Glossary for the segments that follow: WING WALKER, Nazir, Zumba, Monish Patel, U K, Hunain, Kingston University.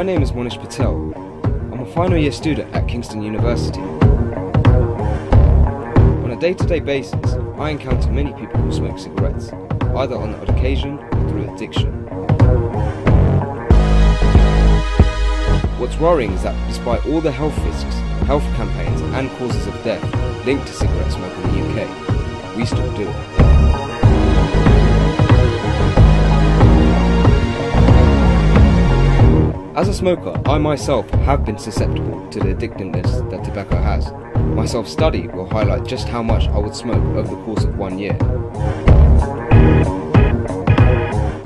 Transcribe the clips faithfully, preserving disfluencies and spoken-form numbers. My name is Monish Patel. I'm a final year student at Kingston University. On a day-to-day basis, I encounter many people who smoke cigarettes, either on the odd occasion or through addiction. What's worrying is that despite all the health risks, health campaigns and causes of death linked to cigarette smoke in the U K, we still do it. As a smoker, I myself have been susceptible to the addictiveness that tobacco has. My self-study will highlight just how much I would smoke over the course of one year.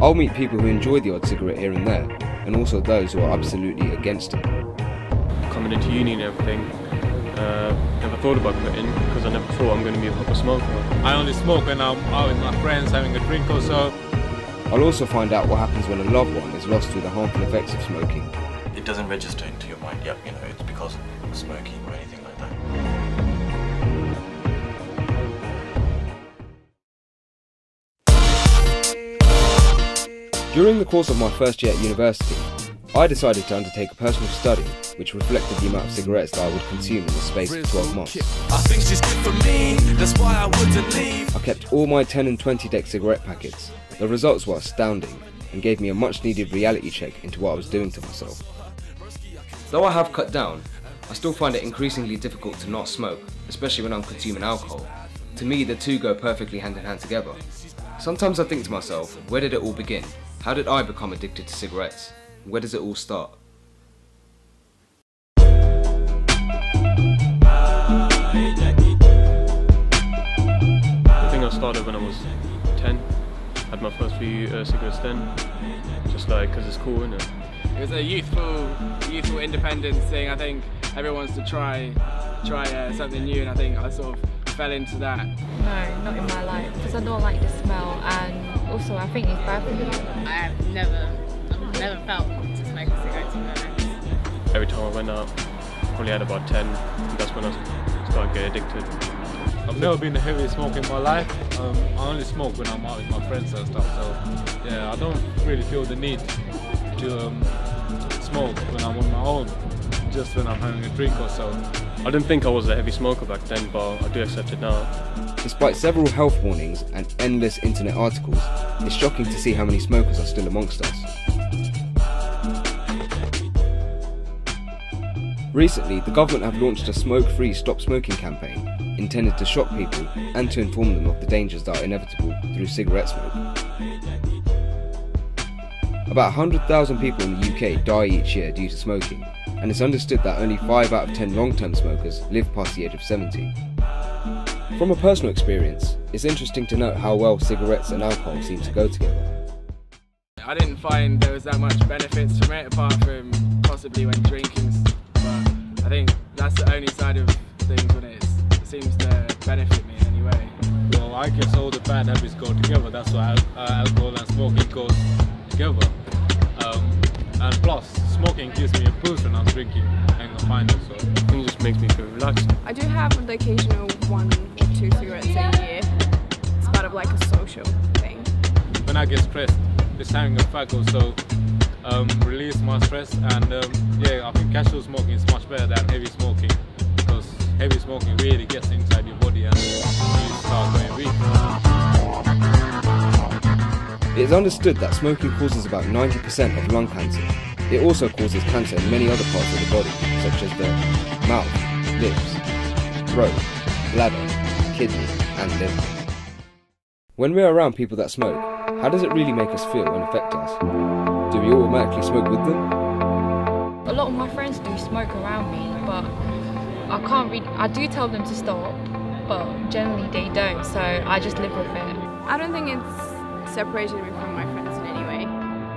I'll meet people who enjoy the odd cigarette here and there, and also those who are absolutely against it. Coming into uni and everything, uh, never thought about quitting because I never thought I'm going to be a proper smoker. I only smoke when I'm out with my friends having a drink or so. I'll also find out what happens when a loved one is lost through the harmful effects of smoking. It doesn't register into your mind, yep, you know, it's because of smoking or anything like that. During the course of my first year at university, I decided to undertake a personal study which reflected the amount of cigarettes that I would consume in the space of twelve months. I think she's good for me, that's why I wouldn't leave. I kept all my ten and twenty deck cigarette packets. The results were astounding and gave me a much needed reality check into what I was doing to myself. Though I have cut down, I still find it increasingly difficult to not smoke, especially when I'm consuming alcohol. To me, the two go perfectly hand in hand together. Sometimes I think to myself, where did it all begin? How did I become addicted to cigarettes? Where does it all start? I think I started when I was ten. Had my first few uh, cigarettes then, just like because it's cool, isn't it? It was a youthful, youthful independence thing. I think everyone wants to try, try uh, something new, and I think I sort of fell into that. No, not in my life, because I don't like the smell, and also I think it's bad for you. I have never, I've never felt to smoke a cigarette in my life. Every time I went out, probably had about ten. And that's when I started getting addicted. I've never been a heavy smoker in my life. Um, I only smoke when I'm out with my friends and stuff, so yeah, I don't really feel the need to um, smoke when I'm on my own, just when I'm having a drink or so. I didn't think I was a heavy smoker back then, but I do accept it now. Despite several health warnings and endless internet articles, it's shocking to see how many smokers are still amongst us. Recently, the government have launched a smoke-free stop smoking campaign, intended to shock people and to inform them of the dangers that are inevitable through cigarette smoke. About one hundred thousand people in the U K die each year due to smoking, and it's understood that only five out of ten long-term smokers live past the age of seventy. From a personal experience, it's interesting to note how well cigarettes and alcohol seem to go together. I didn't find there was that much benefits from it, apart from possibly when drinking, but I think that's the only side of things when it is. Seems to benefit me in any way. Well, I guess all the bad habits go together. That's why alcohol and smoking goes together. Um, and plus, smoking gives me a boost when I'm drinking and confined, so it just makes me feel relaxed. I do have the occasional one or two cigarettes a year. It's part of like a social thing. When I get stressed, just having a fag also um, release my stress. And um, yeah, I think casual smoking is much better than heavy smoking. Heavy smoking really gets inside your body and you start going weak. It is understood that smoking causes about ninety percent of lung cancer. It also causes cancer in many other parts of the body, such as the mouth, lips, throat, bladder, kidney and liver. When we are around people that smoke, how does it really make us feel and affect us? Do we automatically smoke with them? A lot of my friends do smoke around me, but I can't read. I do tell them to stop, but generally they don't, so I just live with it. I don't think it's separated me from my friends in any way.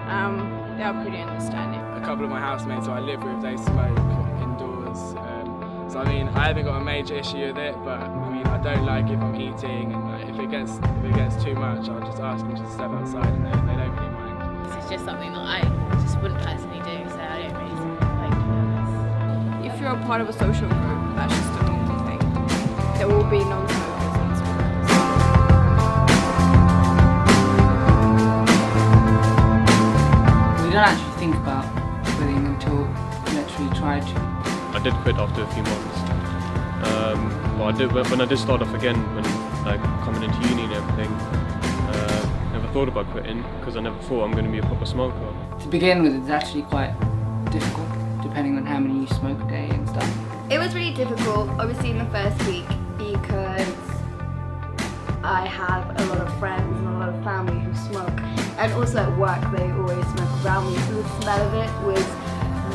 Um, they are pretty understanding. A couple of my housemates who I live with, they smoke indoors. Um, so I mean, I haven't got a major issue with it, but I mean, I don't like if I'm eating, and like, if it gets if it gets too much, I'll just ask them to step outside, and they, they don't really mind. This is just something that I just wouldn't personally do, so I don't really like it. If you're a part of a social group, that's just a normal thing. There will be non-smokers and smokers. We don't actually think about quitting until did quit after a few months. Um, well, I did, when I did start off again, when like coming into uni and everything, uh, never thought about quitting because I never thought I'm going to be a proper smoker. To begin with, it's actually quite difficult, depending on how many you smoke a day and stuff. It was really difficult, obviously, in the first week because I have a lot of friends and a lot of family who smoke, and also at work they always smoke around me, so the smell of it was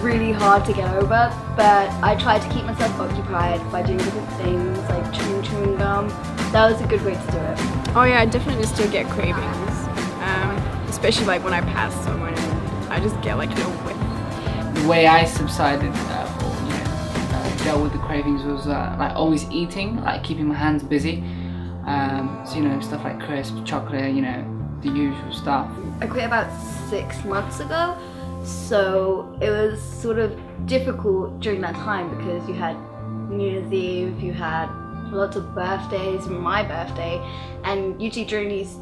really hard to get over, but I tried to keep myself occupied by doing different things like chewing chewing gum. That was a good way to do it. Oh yeah, I definitely still get cravings, um, especially like when I pass someone and I just get like no whiff. The way I subsided uh, or you know, uh, dealt with the cravings was uh, like always eating, like keeping my hands busy. Um, so, you know, stuff like crisps, chocolate, you know, the usual stuff. I quit about six months ago, so it was sort of difficult during that time because you had New Year's Eve, you had lots of birthdays, my birthday, and usually during these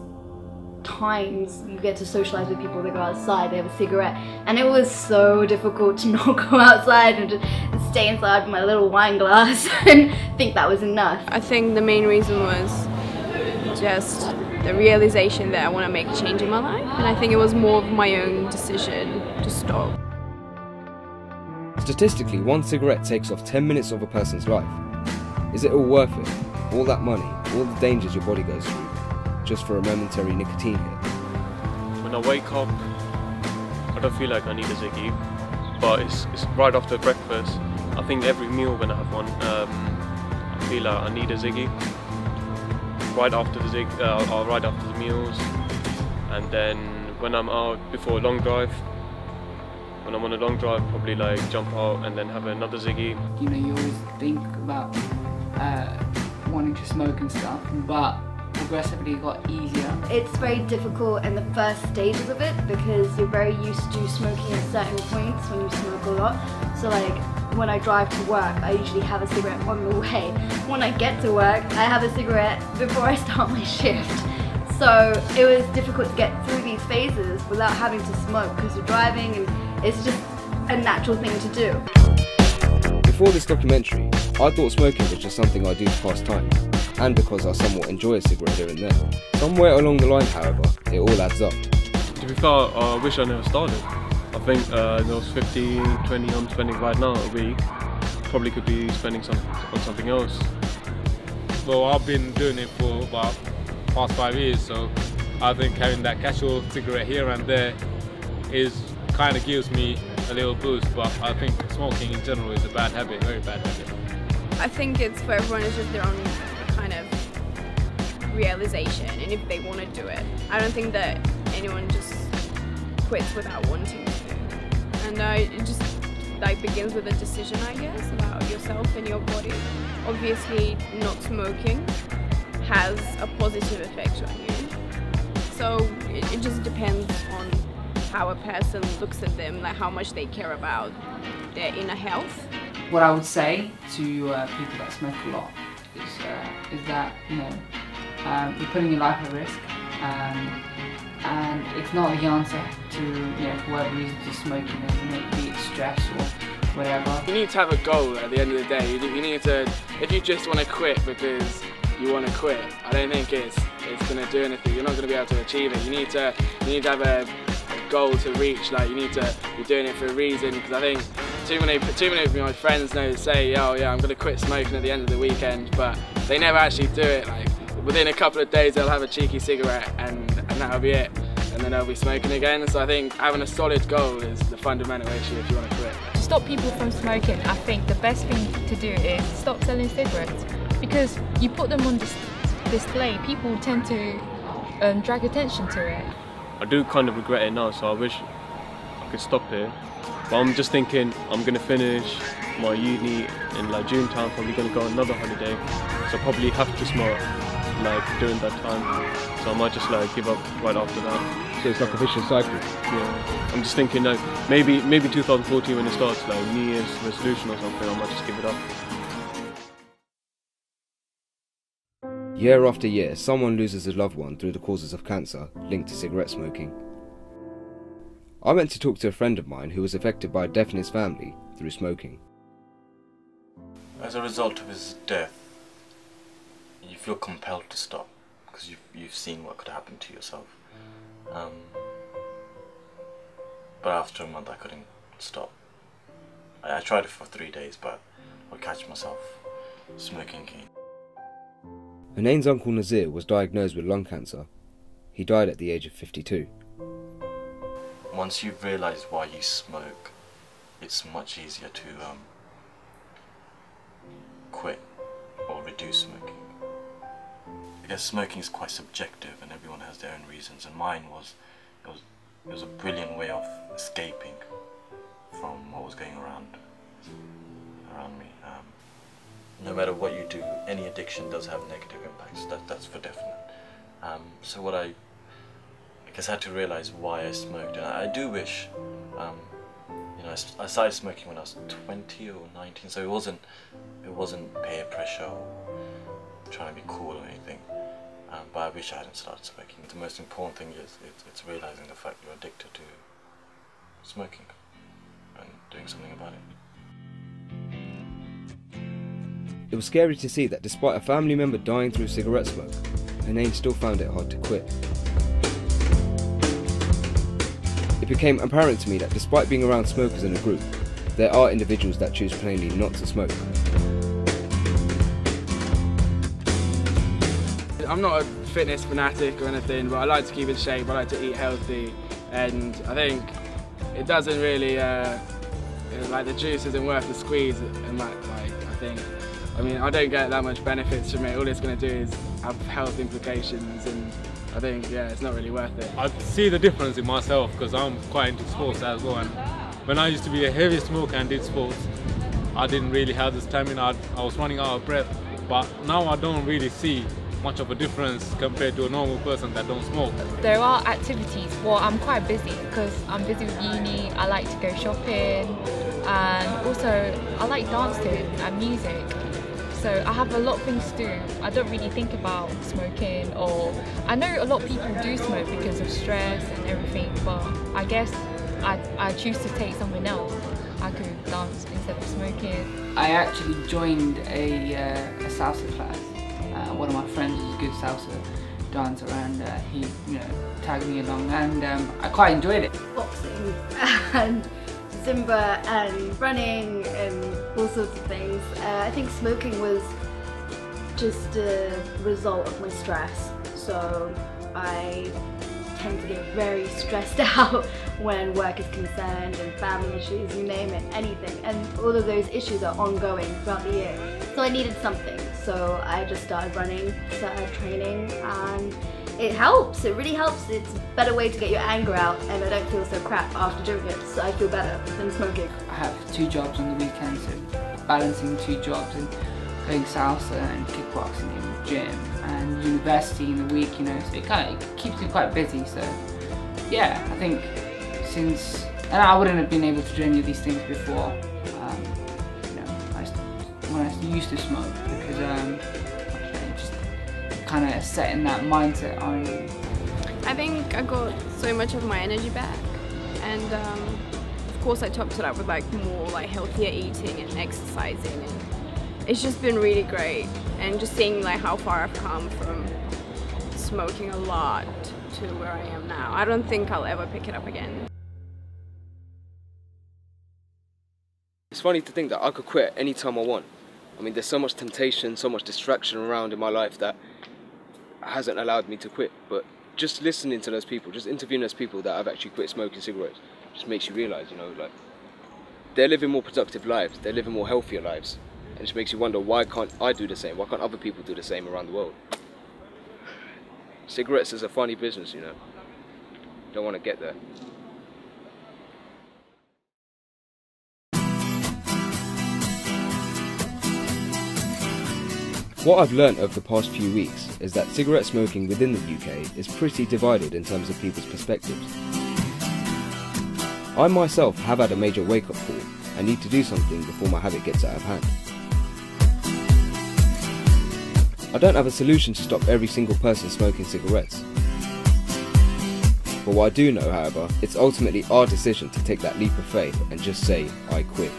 times you get to socialise with people, they go outside, they have a cigarette, and it was so difficult to not go outside and just stay inside with my little wine glass and think that was enough. I think the main reason was just the realization that I want to make a change in my life, and I think it was more of my own decision to stop. Statistically, one cigarette takes off ten minutes of a person's life. Is it all worth it? All that money, all the dangers your body goes through, just for a momentary nicotine hit? When I wake up, I don't feel like I need a Ziggy, but it's, it's right after breakfast. I think every meal when I have one, um, I feel like I need a Ziggy. Right after the zig, uh, right after the meals, and then when I'm out before a long drive, when I'm on a long drive, probably like jump out and then have another Ziggy. You know, you always think about uh, wanting to smoke and stuff, but progressively got easier. It's very difficult in the first stages of it because you're very used to smoking at certain points when you smoke a lot. So like, when I drive to work, I usually have a cigarette on the way. When I get to work, I have a cigarette before I start my shift. So it was difficult to get through these phases without having to smoke because you're driving and it's just a natural thing to do. Before this documentary, I thought smoking was just something I do to pass time, and because I somewhat enjoy a cigarette here and there. Somewhere along the line, however, it all adds up. To be fair, I wish I never started. I think uh, those fifteen, twenty I'm spending right now a week probably could be spending some, on something else. Well, I've been doing it for about past five years, so I think having that casual cigarette here and there is kind of gives me a little boost. But I think smoking in general is a bad habit, very bad habit. I think it's for everyone, it's just their own kind of realization, and if they want to do it, I don't think that anyone just quits without wanting to. And uh, it just like begins with a decision, I guess, about yourself and your body. Obviously, not smoking has a positive effect on you. So it, it just depends on how a person looks at them, like how much they care about their inner health. What I would say to uh, people that smoke a lot is, uh, is that you know um, you're putting your life at risk. Um, and it's not the answer to, you know, for whatever reason to smoking, you know, be it stress or whatever. You need to have a goal at the end of the day. You need to, if you just want to quit because you want to quit, I don't think it's it's going to do anything. You're not going to be able to achieve it. You need to you need to have a, a goal to reach. Like, you need to be doing it for a reason, because I think too many too many of my friends know to say, oh yeah, I'm going to quit smoking at the end of the weekend, but they never actually do it. Like, within a couple of days they'll have a cheeky cigarette and, and that'll be it, and then they'll be smoking again. So I think having a solid goal is the fundamental issue if you want to quit. To stop people from smoking, I think the best thing to do is stop selling cigarettes, because you put them on dis display, people tend to um, drag attention to it. I do kind of regret it now, so I wish I could stop it, but I'm just thinking I'm going to finish my uni in like June time, probably going to go on another holiday, so I probably have to smoke like during that time, so I might just like give up right after that. So it's like a vicious cycle. Yeah, I'm just thinking like maybe maybe two thousand fourteen when it starts, like New Year's resolution or something, I might just give it up. Year after year, someone loses a loved one through the causes of cancer linked to cigarette smoking. I went to talk to a friend of mine who was affected by a death in his family through smoking. as a result of his death, you feel compelled to stop because you've, you've seen what could happen to yourself. Um, but after a month, I couldn't stop. I, I tried it for three days, but I catch myself smoking again. Hunain's uncle Nazir was diagnosed with lung cancer. He died at the age of fifty-two. Once you realise why you smoke, it's much easier to um, quit or reduce smoking. I guess smoking is quite subjective and everyone has their own reasons, and mine was it was, it was a brilliant way of escaping from what was going around, around me. Um, no matter what you do, any addiction does have negative impacts, that, that's for definite. Um, so what I... I guess I had to realise why I smoked, and I do wish, um, you know, I, I started smoking when I was twenty or nineteen, so it wasn't, it wasn't peer pressure or trying to be cool or anything, um, but I wish I hadn't started smoking. The most important thing is it's, it's realising the fact you're addicted to smoking and doing something about it. It was scary to see that despite a family member dying through cigarette smoke, Hunain still found it hard to quit. It became apparent to me that despite being around smokers in a group, there are individuals that choose plainly not to smoke. I'm not a fitness fanatic or anything, but I like to keep in shape, I like to eat healthy, and I think it doesn't really, uh, like the juice isn't worth the squeeze and that, like, I think. I mean, I don't get that much benefits from it, all it's going to do is have health implications, and I think, yeah, it's not really worth it. I see the difference in myself because I'm quite into sports as well. And when I used to be a heavy smoker and did sports, I didn't really have the stamina. I was running out of breath. But now I don't really see much of a difference compared to a normal person that don't smoke. There are activities. Well, I'm quite busy because I'm busy with uni. I like to go shopping, and also I like dancing and music. So I have a lot of things to do. I don't really think about smoking, or I know a lot of people do smoke because of stress and everything, but I guess I, I choose to take something else. I could dance instead of smoking. I actually joined a, uh, a salsa class. Uh, one of my friends was a good salsa dancer, and uh, he, you know, tagged me along, and um, I quite enjoyed it. Boxing and Zumba and running and all sorts of things. Uh, I think smoking was just a result of my stress, so I tend to get very stressed out when work is concerned and family issues, you name it, anything. And all of those issues are ongoing throughout the year. So I needed something, so I just started running, started training, and it helps, it really helps. It's a better way to get your anger out, and I don't feel so crap after doing it, so I feel better than smoking. I have two jobs on the weekends, so balancing two jobs and playing salsa and kickboxing in the gym and university in the week, you know, so it kind of it keeps you quite busy, so yeah, I think since, and I wouldn't have been able to do any of these things before, um, you know, I, when I used to smoke, because um, kind of setting that mindset on. I think I got so much of my energy back, and um, of course I topped it up with like more like healthier eating and exercising, and it's just been really great, and just seeing like how far I've come from smoking a lot to where I am now. I don't think I'll ever pick it up again. It's funny to think that I could quit any time I want. I mean, there's so much temptation, so much distraction around in my life that hasn't allowed me to quit, but just listening to those people, just interviewing those people that have actually quit smoking cigarettes, just makes you realise, you know, like, they're living more productive lives, they're living more healthier lives, and it just makes you wonder, why can't I do the same? Why can't other people do the same around the world? Cigarettes is a funny business, you know. Don't want to get there. What I've learnt over the past few weeks is that cigarette smoking within the U K is pretty divided in terms of people's perspectives. I myself have had a major wake-up call and need to do something before my habit gets out of hand. I don't have a solution to stop every single person smoking cigarettes. But what I do know, however, it's ultimately our decision to take that leap of faith and just say, I quit.